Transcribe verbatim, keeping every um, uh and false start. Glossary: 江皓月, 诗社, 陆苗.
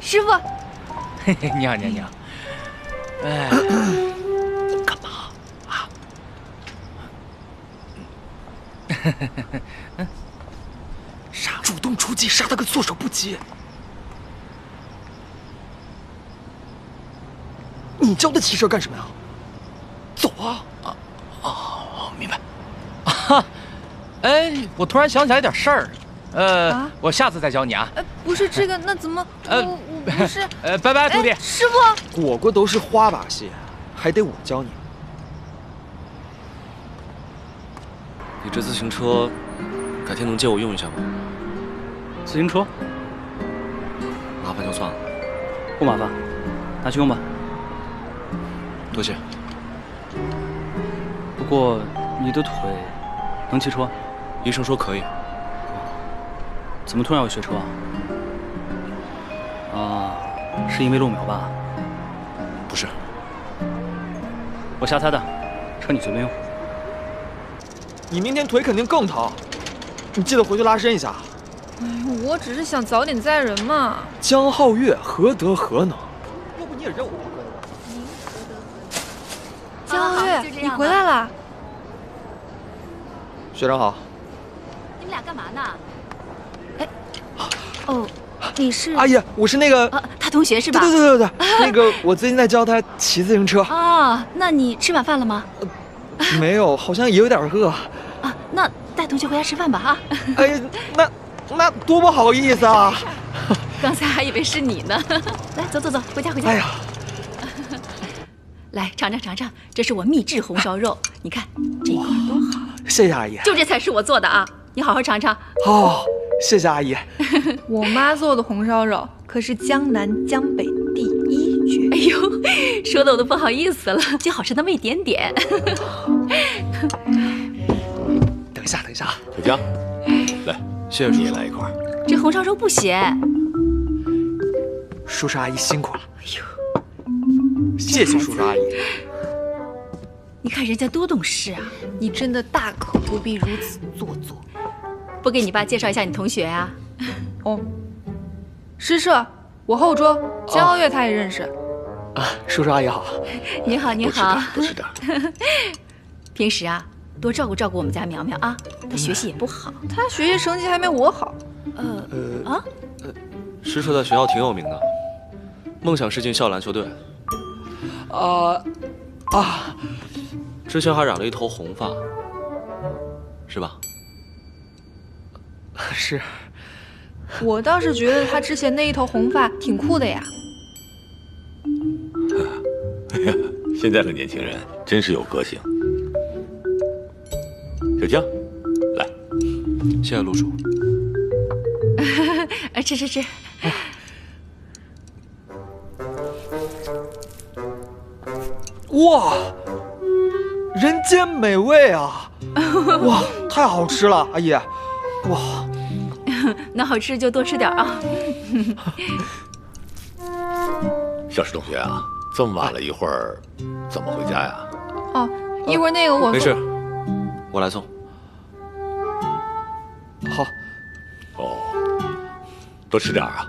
师傅。嘿嘿，你好，你好，你好。哎，干嘛啊？嗯，杀，主动出击，杀他个措手不及。你教他骑车干什么呀？走啊！啊哦，明白。啊，哎，我突然想起来点事儿。 呃，啊、我下次再教你啊。呃，不是这个，那怎么？呃，我我不是。呃，拜拜，徒弟。师傅，果果都是花把戏，还得我教你。你这自行车，改天能借我用一下吗？自行车，麻烦就算了。不麻烦，拿去用吧。多谢。不过你的腿能骑车？医生说可以。 怎么突然要学车啊？啊，是因为路苗吧？不是，我瞎猜的，车你随便用。你明天腿肯定更疼，你记得回去拉伸一下。哎呦，我只是想早点载人嘛。江皓月何德何能？要不你也认我吧？江皓月，你回来了。学长好。你们俩干嘛呢？ 哦，你是阿姨，我是那个、啊、他同学是吧？对对对对对，那个我最近在教他骑自行车啊。那你吃晚饭了吗？呃、没有，好像也有点饿啊。那带同学回家吃饭吧哈。哎，那那多不好意思啊！刚才还以为是你呢。来，走走走，回家回家。哎呀，来尝尝尝尝，这是我秘制红烧肉，你看这一块多好。谢谢阿姨，就这菜是我做的啊，你好好尝尝。哦。 谢谢阿姨，我妈做的红烧肉可是江南江北第一绝。哎呦，说的我都不好意思了，就好吃那么一点点。等一下，等一下啊，小江，来，谢谢叔叔，你来一块儿。这红烧肉不咸。叔叔阿姨辛苦了。哎呦，谢谢叔叔阿姨。你看人家多懂事啊！你真的大可不必如此做作。 不给你爸介绍一下你同学啊？哦，诗社，我后桌江皓月他也认识。啊，叔叔阿姨好。你好，你好。不是的，不是的。平时啊，多照顾照顾我们家苗苗啊，她学习也不好。她学习成绩还没我好。呃呃啊，诗社在学校挺有名的，梦想是进校篮球队。啊啊，之前还染了一头红发，是吧？ 是，我倒是觉得他之前那一头红发挺酷的呀。哎呀，现在的年轻人真是有个性。小江，来，谢谢陆叔。哎，吃吃吃。哎、哇，人间美味啊！哇，太好吃了，阿姨。哇。 那好吃就多吃点啊！小石同学啊，这么晚了一会儿，怎么回家呀？哦，一会儿那个我没事，我来送。好。哦，多吃点啊。